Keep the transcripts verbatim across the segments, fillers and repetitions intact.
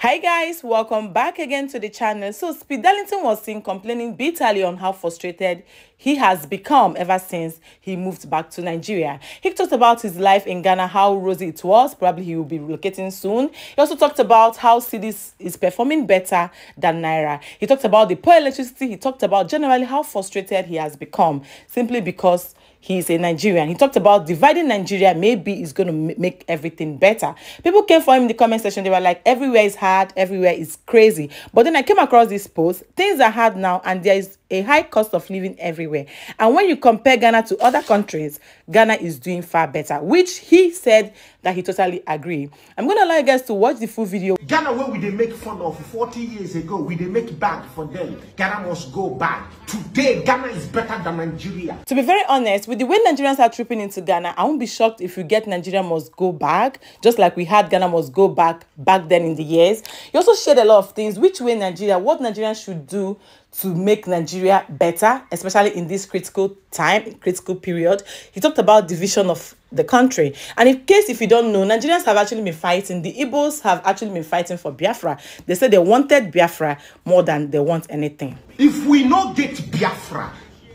Hi guys, welcome back again to the channel. So Speed Darlington was seen complaining bitterly on how frustrated he has become ever since he moved back to Nigeria. He talked about his life in Ghana, how rosy it was, probably he will be relocating soon. He also talked about how cedis is performing better than Naira. He talked about the poor electricity. He talked about generally how frustrated he has become simply because he is a Nigerian. He talked about dividing Nigeria, maybe it's going to make everything better. People came for him in the comment section. They were like, everywhere is hard, everywhere is crazy. But then I came across this post, things are hard now and there is a high cost of living everywhere. And when you compare Ghana to other countries, Ghana is doing far better, which he said that he totally agree. I'm going to allow you guys to watch the full video. Ghana, where we they make fun of forty years ago, we they make bad for them. Ghana must go bad. Today, Ghana is better than Nigeria. To be very honest, with the way Nigerians are tripping into Ghana, I won't be shocked if you get Nigeria must go back, just like we had Ghana must go back back then in the years. He also shared a lot of things, which way Nigeria, what Nigerians should do to make Nigeria better, especially in this critical time, critical period. He talked about division of the country. And in case if you don't know, Nigerians have actually been fighting. The Igbos have actually been fighting for Biafra. They said they wanted Biafra more than they want anything. If we not get Biafra,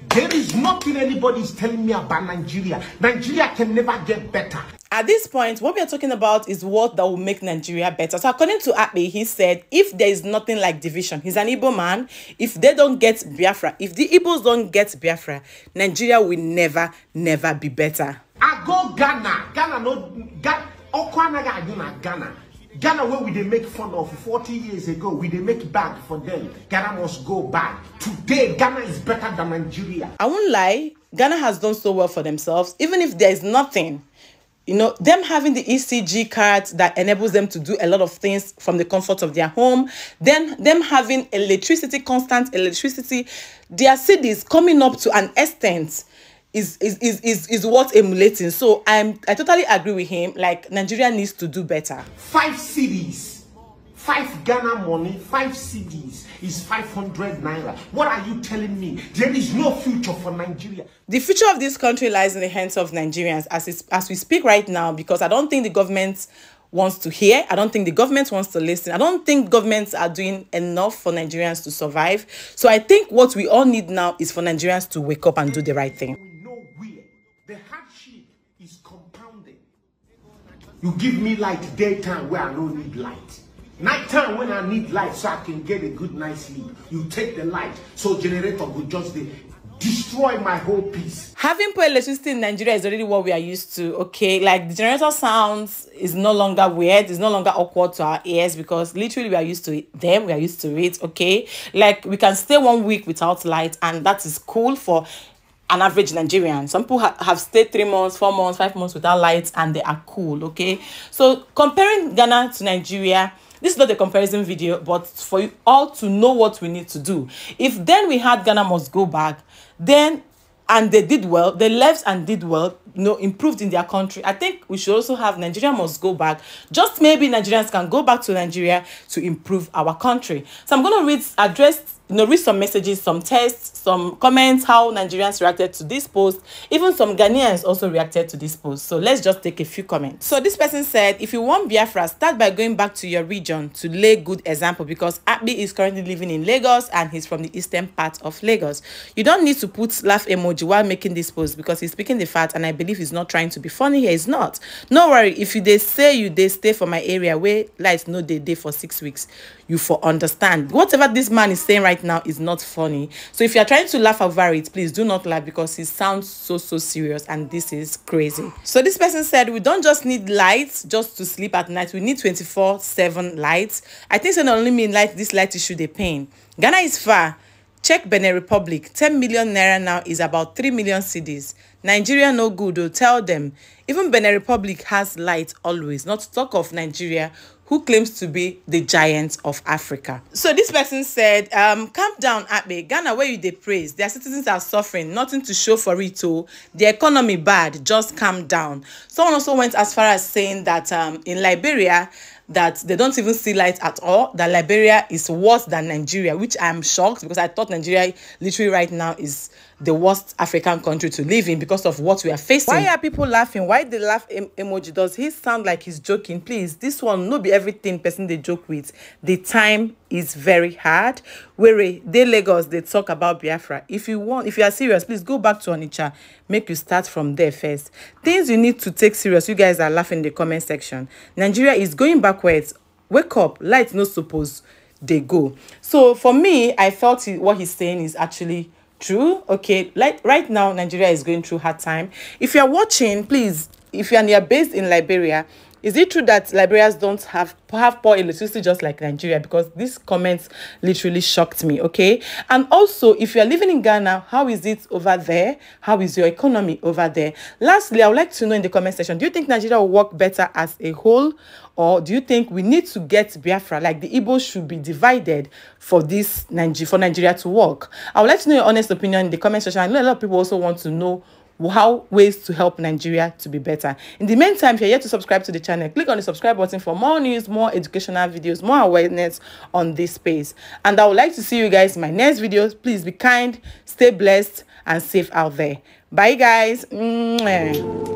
there is nothing anybody is telling me about Nigeria. Nigeria can never get better. At this point, what we are talking about is what that will make Nigeria better. So according to Akpi, he said, if there is nothing like division, he's an Igbo man, if they don't get Biafra, if the Igbos don't get Biafra, Nigeria will never, never be better. I go Ghana. Ghana, no, Ghana, Okwana, Ghana. Ghana, where we they make fun of forty years ago, we they make bad for them. Ghana must go bad. Today, Ghana is better than Nigeria. I won't lie, Ghana has done so well for themselves, even if there is nothing. You know, them having the E C G card that enables them to do a lot of things from the comfort of their home. Then them having electricity, constant electricity. Their cities coming up to an extent is is is is, is worth emulating. So I'm I totally agree with him. Like, Nigeria needs to do better. Five cities, five Ghana money, five cities is five hundred naira. What are you telling me? There is no future for Nigeria. The future of this country lies in the hands of Nigerians as it's, as we speak right now, because I don't think the government wants to hear. I don't think the government wants to listen. I don't think governments are doing enough for Nigerians to survive. So I think what we all need now is for Nigerians to wake up and do the right thing. We know where the hardship is compounding. You give me light daytime where I don't need light. Nighttime when I need light so I can get a good night's sleep. You take the light so generator will just de destroy my whole peace. Having poor electricity in Nigeria is already what we are used to, okay? Like, the generator sounds is no longer weird. It's no longer awkward to our ears because literally we are used to it. Them. We are used to it, okay? Like, we can stay one week without light and that is cool for an average Nigerian. Some people ha have stayed three months, four months, five months without lights and they are cool, okay? So comparing Ghana to Nigeria, this is not a comparison video, but for you all to know what we need to do. If then we had Ghana must go back, then, and they did well, they left and did well, you know, improved in their country, I think we should also have Nigeria must go back. Just maybe Nigerians can go back to Nigeria to improve our country. So I'm going to read, address, you know, read some messages, some texts, some comments, how Nigerians reacted to this post. Even some Ghanaians also reacted to this post. So let's just take a few comments. So this person said, if you want Biafra, start by going back to your region to lay good example, because Akpi is currently living in Lagos and he's from the eastern part of Lagos. You don't need to put laugh emoji while making this post because he's speaking the fact and I believe he's not trying to be funny here. He's not. No worry. If you they say you they stay for my area where lights no they day for six weeks, you for understand. Whatever this man is saying right Right now is not funny, so if you're trying to laugh over it, please do not laugh because it sounds so so serious and this is crazy. So this person said, we don't just need lights just to sleep at night, we need twenty-four seven lights. I think so not only mean light, this light issue they pain. Ghana is far. Check Benin Republic, ten million naira now is about three million cedis. Nigeria no good, though. Tell them. Even Benin Republic has light always, not talk of Nigeria, who claims to be the giant of Africa. So this person said, um, calm down, Akpi. Ghana, where you they praise? Their citizens are suffering, nothing to show for it all. The economy bad, just calm down. Someone also went as far as saying that um, in Liberia, that they don't even see light at all, that Liberia is worse than Nigeria, which I'm shocked, because I thought Nigeria literally right now is the worst African country to live in because of what we are facing. Why are people laughing? Why the laugh em emoji? Does he sound like he's joking? Please, this one no be everything person they joke with. The time is very hard. Where they Lagos, they talk about Biafra. If you want, if you are serious, please go back to Onicha. Make you start from there first. Things you need to take serious. You guys are laughing in the comment section. Nigeria is going backwards. Wake up. Light no suppose they go. So for me, I felt he, what he's saying is actually true. Okay, like right now Nigeria is going through hard time. If you're watching, please, if you're near based in Liberia, is it true that Liberians don't have have poor electricity just like Nigeria? Because these comments literally shocked me. Okay, and also if you're living in Ghana, how is it over there? How is your economy over there? Lastly, I would like to know in the comment section, do you think Nigeria will work better as a whole, or do you think we need to get Biafra, like the Igbo should be divided for this Nigeria, for Nigeria to work? I would like to know your honest opinion in the comment section. I know a lot of people also want to know how ways to help Nigeria to be better. In the meantime, if you're yet to subscribe to the channel, click on the subscribe button for more news, more educational videos, more awareness on this space. And I would like to see you guys in my next videos. Please be kind, stay blessed, and safe out there. Bye, guys. Mwah.